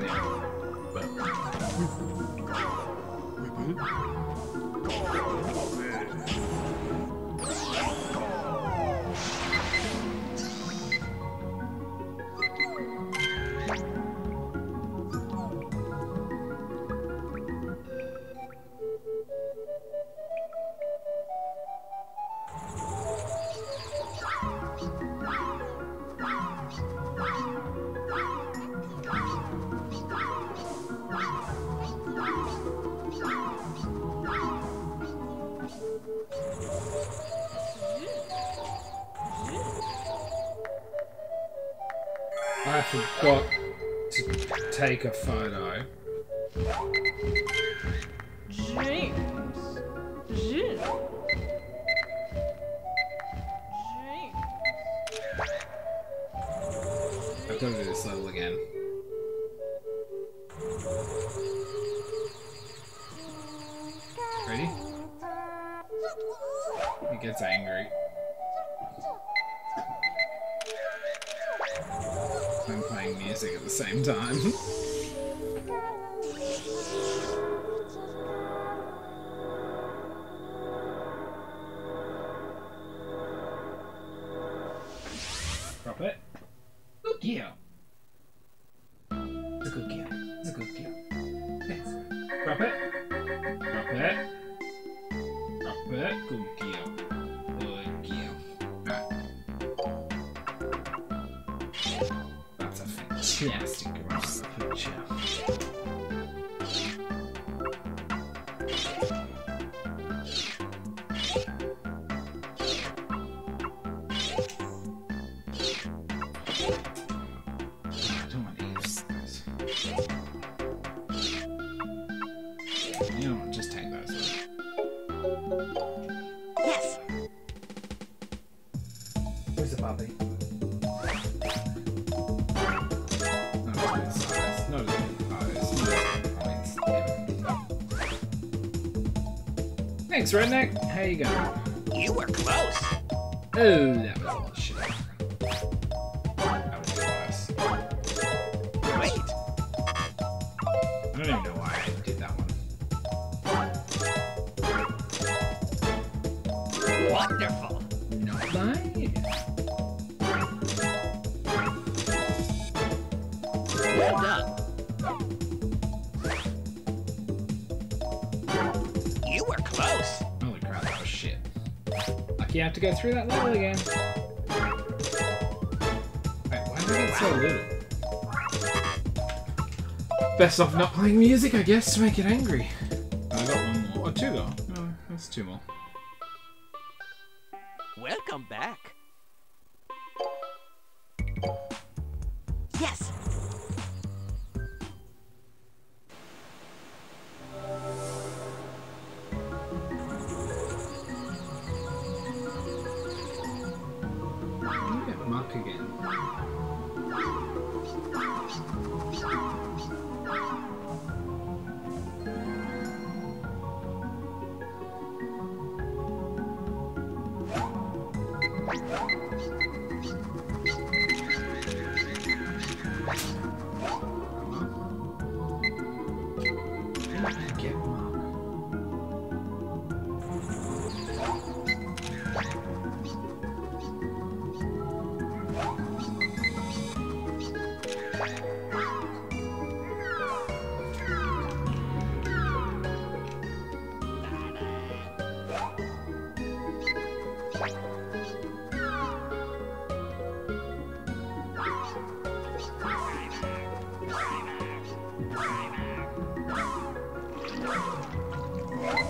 that in. But I forgot to take a photo. James. I've got to do this level again. Ready? He gets angry. I'm playing music at the same time. Drop it. Good gear. It's a good gear. It's a good gear. Yes. Drop it. Drop it. Drop it. Good gear. Good gear. Alright. That's a fantastic gross picture. Thanks, Redneck. How you going? You were close. Oh, that was a lot of shit. That was close. Wait. I don't even know why I did that one. Wonderful. No lie. Well done. Holy crap, that was shit. Like, you have to go through that level again. Wait, why did I get so little? Best off not playing music, I guess, to make it angry. I got one more. Oh, two though. No, that's two more. Welcome back. Yes!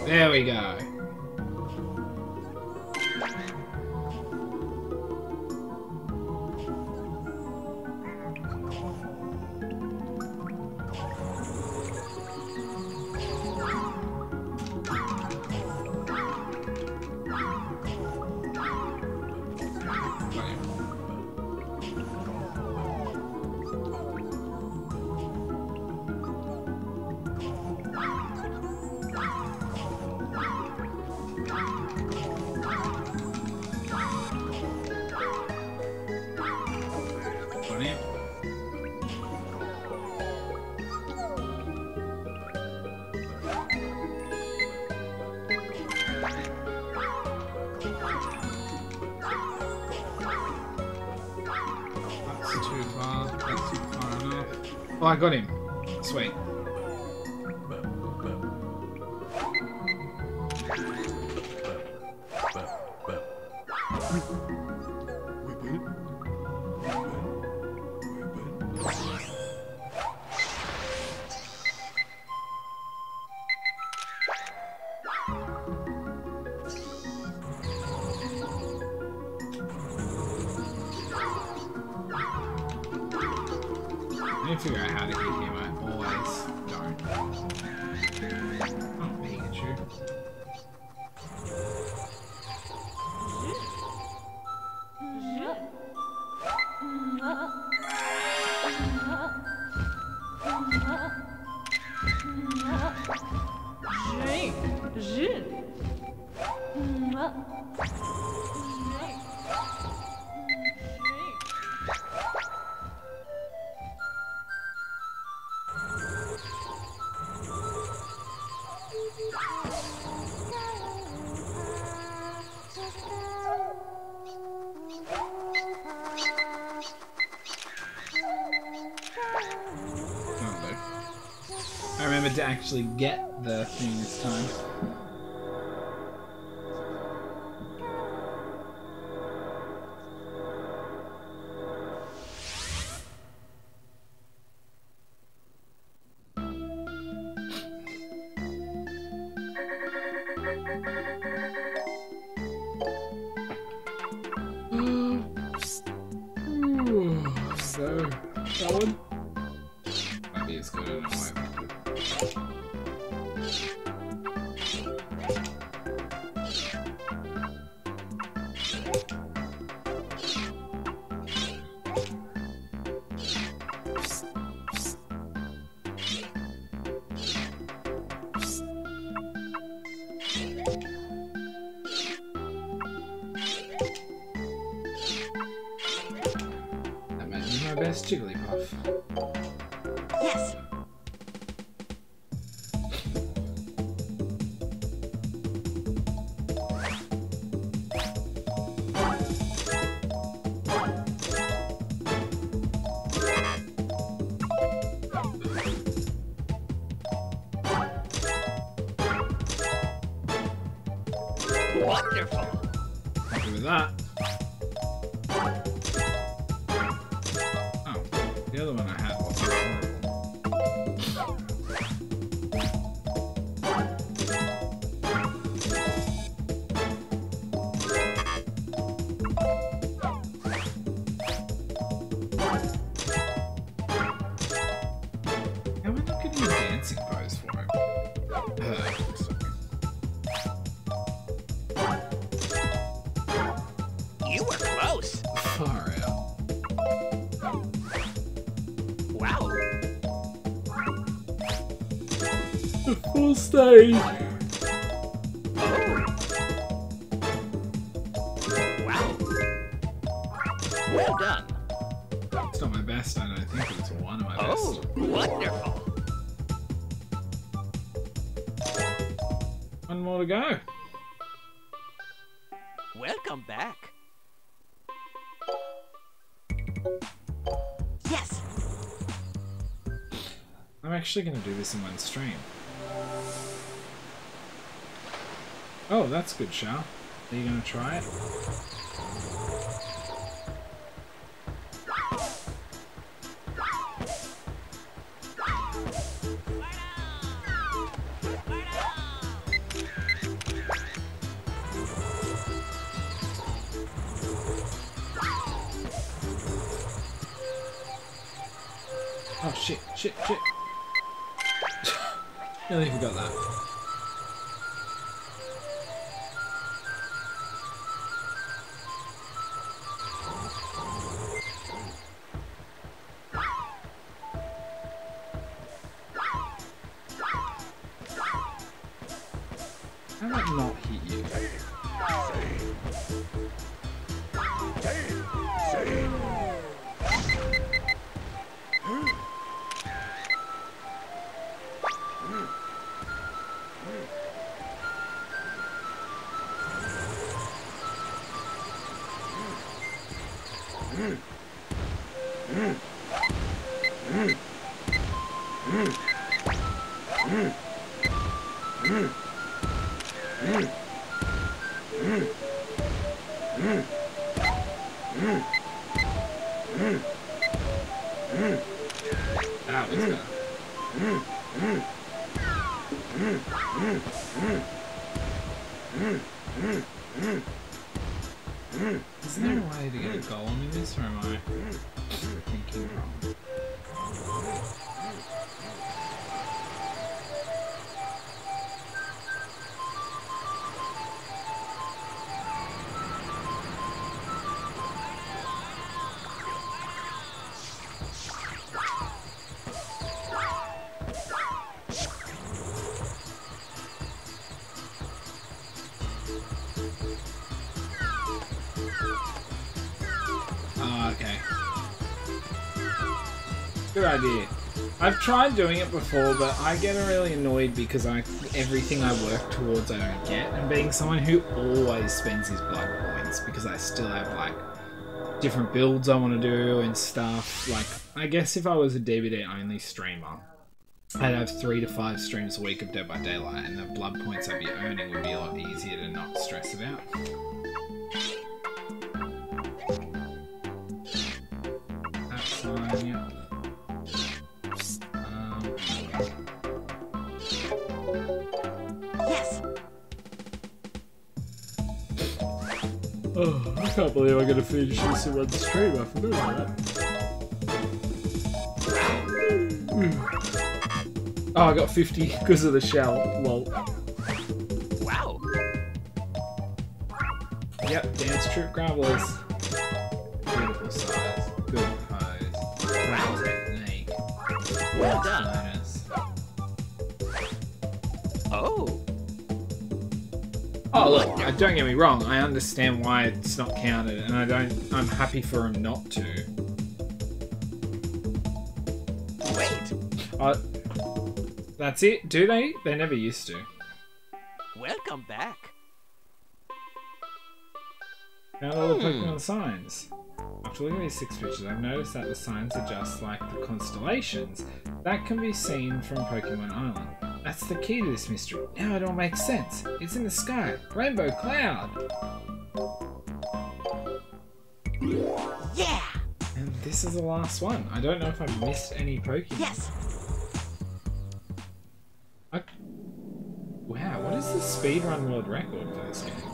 There we go. far. That's not far enough. Oh, I got him. Sweet. Figure out how to get him, I always don't. Oh, Pikachu. To actually get the thing this time. So, that one might be as good as my one. That might be my best Jigglypuff. Yes. Wonderful. Happy with that. Oh, the other one I had was horrible. Am I not getting a dancing pose for him? You were close. Far out. Wow. The full stage. Oh. Wow. Well done. It's not my best, I don't think, but it's one of my best. Oh, wonderful. One more to go. Welcome back. Yes. I'm actually going to do this in one stream. Oh, that's good, Shao. Are you going to try it? Oh shit, shit, shit. Nearly forgot that. How did that not hit you? Isn't there a way to get a golem in this, or am I thinking wrong? Idea. I've tried doing it before, but I get really annoyed because everything I work towards I don't get, and being someone who always spends his blood points because I still have like different builds I want to do and stuff. Like, I guess if I was a DBD only streamer, I'd have 3 to 5 streams a week of Dead by Daylight, and the blood points I'd be earning would be a lot easier to not stress about. That's fine, yeah. Oh, I can't believe I'm gonna finish this in one stream. I forgot about that. Oh, I got 50 because of the shell. Lol. Wow. Yep, dance trip gravelers. Beautiful size. Good pose. Wow. Technique. Well done. Bonus. Oh. Oh look, don't get me wrong, I understand why it's not counted, and I'm happy for him not to. Wait. That's it, do they? They never used to. Welcome back. Now all the Pokemon signs. After looking at these 6 pictures, I've noticed that the signs are just like the constellations that can be seen from Pokemon Island. That's the key to this mystery. Now it all makes sense. It's in the sky. Rainbow cloud! Yeah! And this is the last one. I don't know if I've missed any Pokemon. Yes! Wow, what is the speedrun world record for this game?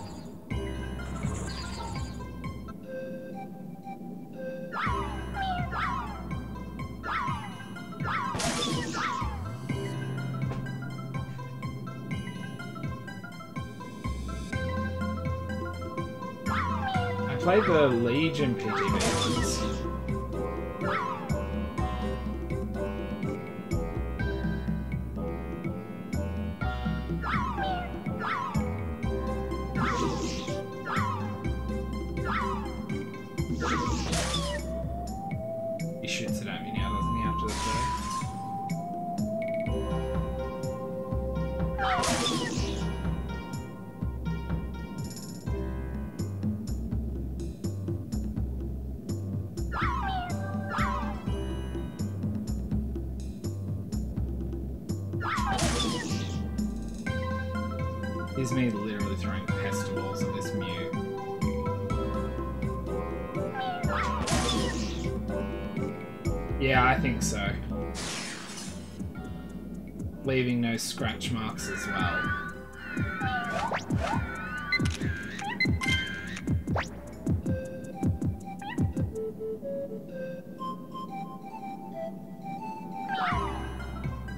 I played the Legion PG matches. He shoots it at me now, doesn't he, after this day? Is me literally throwing pest balls at this Mew. Yeah, I think so. Leaving no scratch marks as well.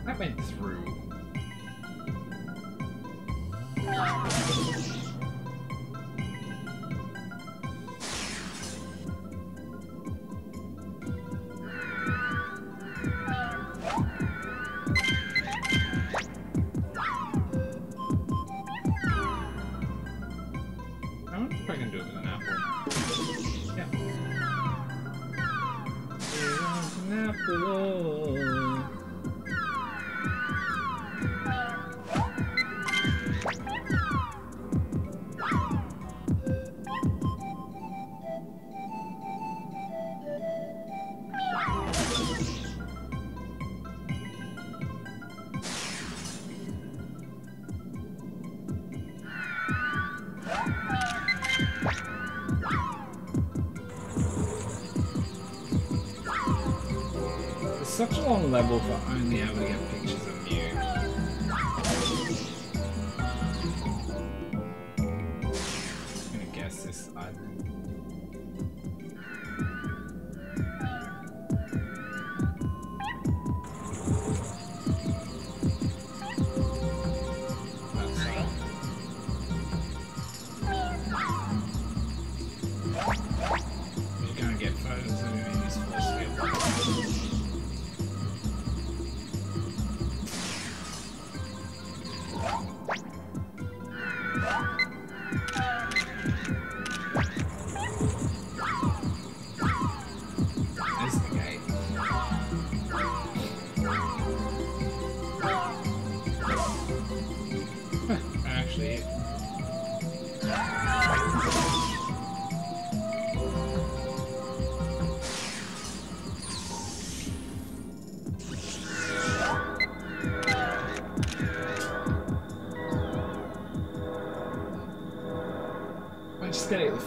That went through. such a long level for only able to get pictures of Mew. I'm gonna guess this island.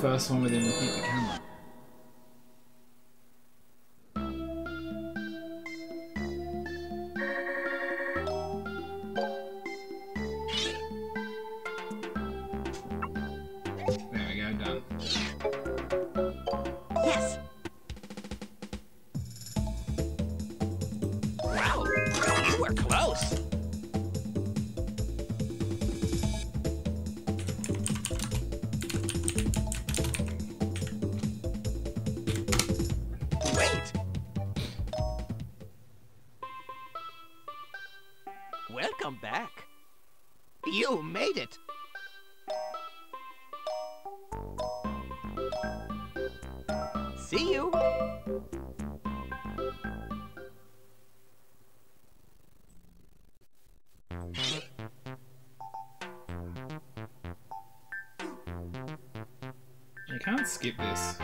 First one with him looking at the camera. There we go, done. Yes. Wow, you were close. Skip this.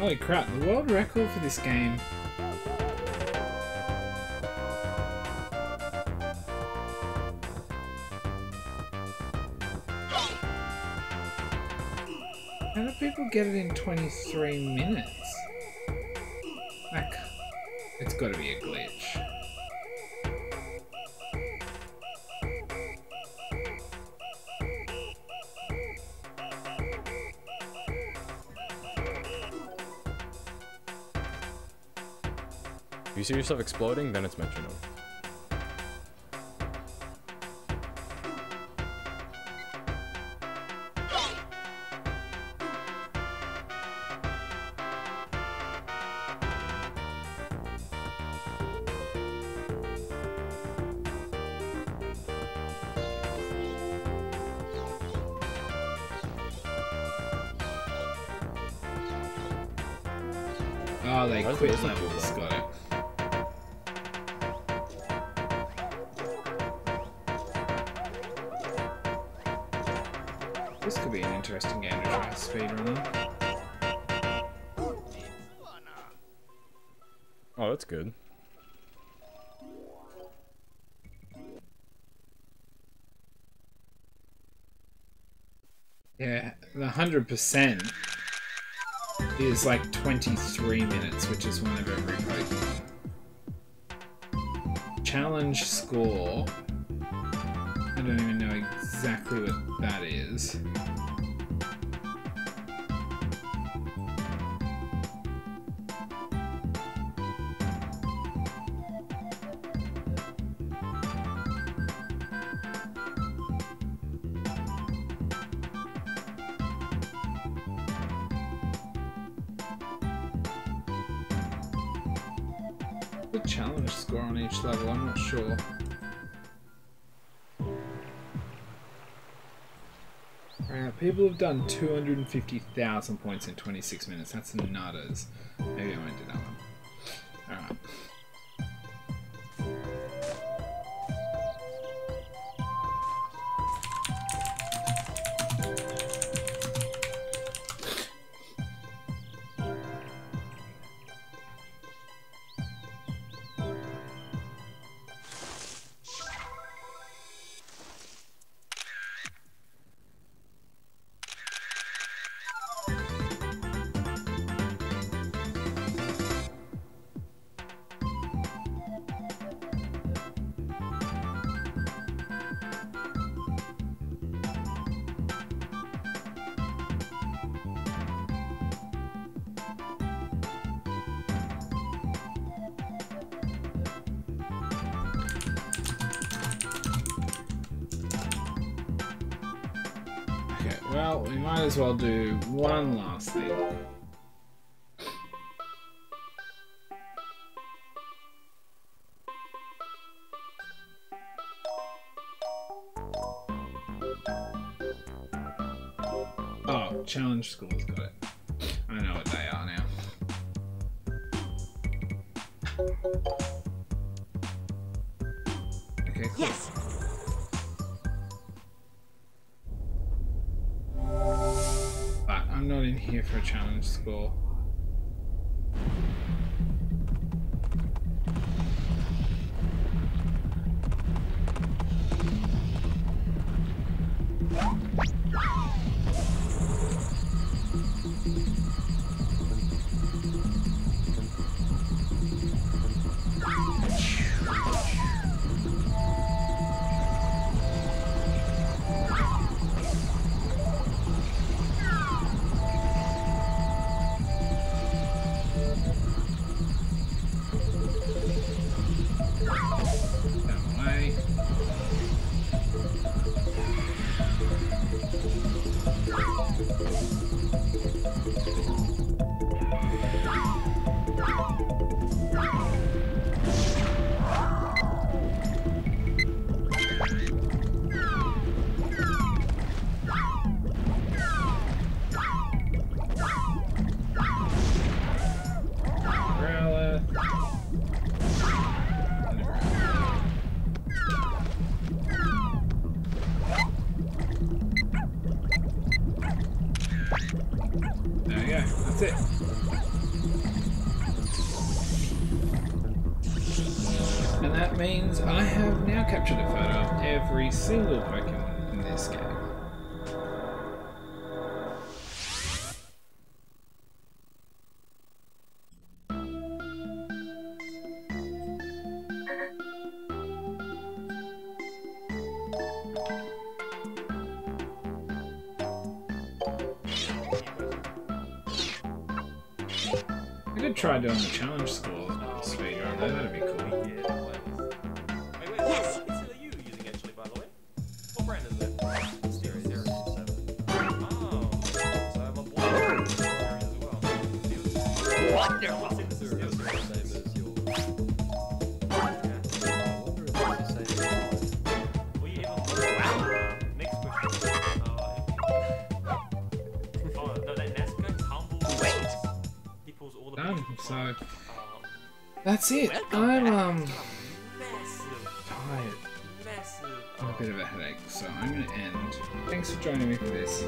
Holy crap, the world record for this game. How do people get it in 23 minutes? Like, it's gotta be a glitch. If you see yourself exploding, then it's metronome. Oh, they quit levels, got it. This could be an interesting game to try speedrunning. Oh, that's good. Yeah, the 100% is like 23 minutes, which is one of every Pokemon. Challenge score. I don't even know exactly what that is. the challenge score on each level, I'm not sure. Alright, people have done 250,000 points in 26 minutes. That's nutters. Maybe I won't do that one. Alright. Well, we might as well do one last thing. Oh, challenge scores, got it. I know what they are now. Okay, cool. Yes. In here for a challenge score. I have now captured a photo of every single Pokemon in this game. I could try doing the challenge score speed on there, that'd be cool. So that's it. I'm tired. I'm a bit of a headache, so I'm gonna end. Thanks for joining me for this.